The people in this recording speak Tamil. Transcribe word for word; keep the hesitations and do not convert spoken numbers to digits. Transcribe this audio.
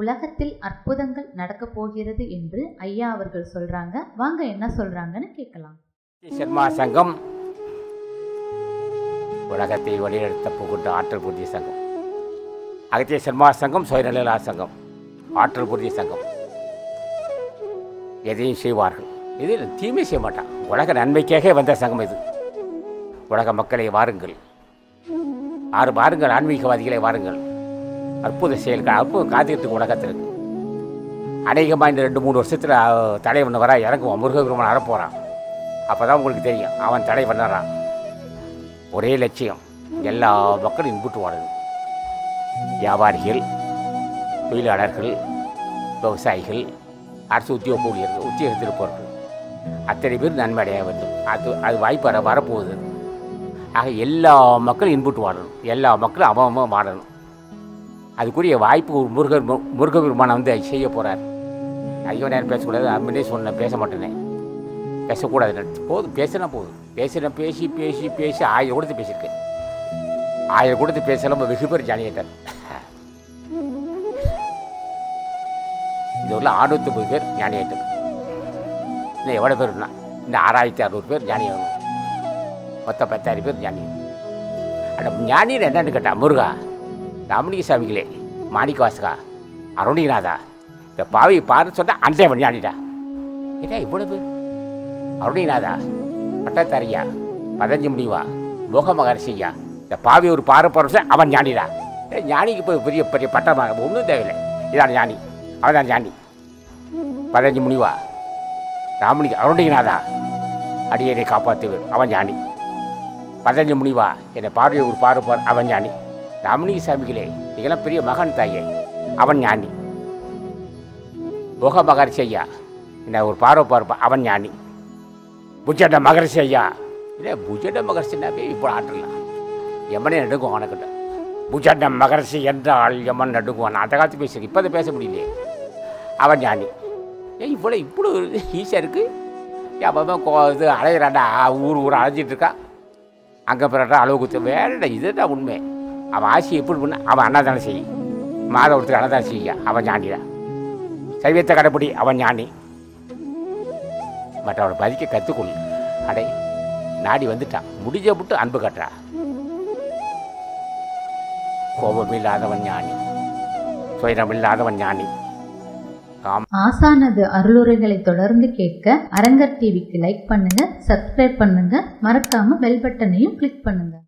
உலகத்தில் அற்புதங்கள் நடக்க போகிறது என்று ஐயா அவர்கள் சொல்றாங்க. வாங்க என்ன சொல்றாங்கன்னு கேட்கலாம். சர்மா சங்கம் உலகத்தை வழிநடத்த போகின்ற ஆற்றல் பூர்த்தி சங்கம். அகத்திய சர்மா சங்கம் சுயநலா சங்கம், ஆற்றல் பூர்த்தி சங்கம். எதையும் செய்வார்கள், இதில் தீமை செய்ய மாட்டான். உலக நன்மைக்காக வந்த சங்கம் இது. உலக மக்களை வாருங்கள், ஆறு வாருங்கள், ஆன்மீகவாதிகளை வாருங்கள். அற்புத செயல்கள் அற்புத காத்திருக்கு உலகத்திற்கு. அநேகமாக இந்த ரெண்டு மூணு வருஷத்தில் தலைவன் வர இறங்குவான், முருகபெருமான் அறப்போகிறான். அப்போ தான் உங்களுக்கு தெரியும் அவன் தடை பண்ணுறான். ஒரே லட்சியம், எல்லா மக்களும் இன்புட்டு வாழணும். வியாபாரிகள், தொழிலாளர்கள், விவசாயிகள், அரசு உத்தியோக ஊழியர்கள், உத்தியோகத்தில் இருப்பவர்கள் அத்தனை பேர் நன்மை அடைய வேண்டும். அது அது வாய்ப்பு வரப்போகுது. ஆக எல்லா மக்களும் இன்புட்டு வாழணும், எல்லா மக்களும் அவமாக வாழணும். அதுக்குரிய வாய்ப்பு முருகர் முருகபெருமானை வந்து செய்ய போகிறார். ஐயோ நேரம் பேசக்கூடாது, அம்மனே சொன்ன பேச மாட்டேனே, பேசக்கூடாது. போதும், பேசினா போதும். பேசின பேசி பேசி பேசி ஆயிரம் கொடுத்து பேசியிருக்கேன். ஆயிரம் கொடுத்து பேசலாம் வெகு பேர் ஜாலியாட்டார். இது உள்ள ஆறுநூத்தொம்பது பேர் ஞானியாயிட்டு, இன்னும் எவ்வளோ பேர் இருந்தால் இன்னும் ஆறாயிரத்தி அறுநூறு பேர் ஞானியாகணும். மொத்தம் பத்தாயிரம் பேர் ஞானி. அட ஞானின்னு என்னன்னு கேட்டா, முருகா, ராமலிங்க சாமிகளே, மாணிக்க வாசகா, அருணிநாதா, இந்த பாவி பாருன்னு சொன்னால் அந்தே ஞானிடா. ஏன்னா இவ்வளோ பேர் அருணிநாதா, பட்டத்தாரியா, பதஞ்சு முடிவா, மோக மகரிஷியா, இந்த பாவி ஒரு பாரு போகிற அவன் ஞானிடா. ஏ ஞானிக்கு போய் பெரிய பெரிய பட்டமாக ஒன்றும் தேவையில்லை. இதான் ஞானி, அவன் தான் ஞானி. பதஞ்சு முடிவா, ராமலிங்க அருணிநாதா, அடியனை காப்பாற்றுவேன், அவன் ஞானி. பதஞ்சு முடிவா, என்னை பார்வையை ஒரு பாரு போகிறான், அவன் ஞானி. ராமலிங்க சாமிகளே, நீங்களாம் பெரிய மகான் தாயே, அவன் ஞானி. மோக மகரிஷி ஐயா, என்ன ஒரு பார்வை பார்ப்பான், அவன் ஞானி. புஜண்ட மகரிஷி ஐயா, இல்லை புஜண்ட மகரிஷினாவே இப்போ ஆற்றலாம். எமனே நடுங்குவான் கணக்கிட்ட. புஜண்ட மகரிஷி என்றால் எமன் நடுங்குவான். அந்த காலத்து பேசுகிறேன், இப்போ அதை பேச முடியலையே. அவன் ஞானி. ஏன் இவ்வளோ இவ்வளோ ஈஸியாக இருக்குது? அப்போ கோ இது அலையிறாண்டா, ஊர் ஊர் அலைஞ்சிட்ருக்கா, அங்கே பிறடா அளவு குத்து வேறடா. இதுதான் உண்மை. அவன் ஆசையை எப்படி பண்ண, அவன் அண்ணாதான செய், மாத ஒருத்தர் அண்ணாதான செய்யா, அவன் ஞானிடா. சைவத்தை கடைப்பிடி, அவன் ஞானி. மற்றவனை பதிக்க கற்றுக்கொள்ள, அடை நாடி வந்துட்டான், முடிஞ்ச விட்டு அன்பு கட்டுறா. கோபம் இல்லாதவன் ஞானி, சுயரம் இல்லாதவன் ஞானி. ஆசானது அருளுரைகளை தொடர்ந்து கேட்க அரங்கர் டிவிக்கு லைக் பண்ணுங்க, சப்ஸ்கிரைப் பண்ணுங்க, மறக்காம பெல் பட்டனையும் கிளிக் பண்ணுங்க.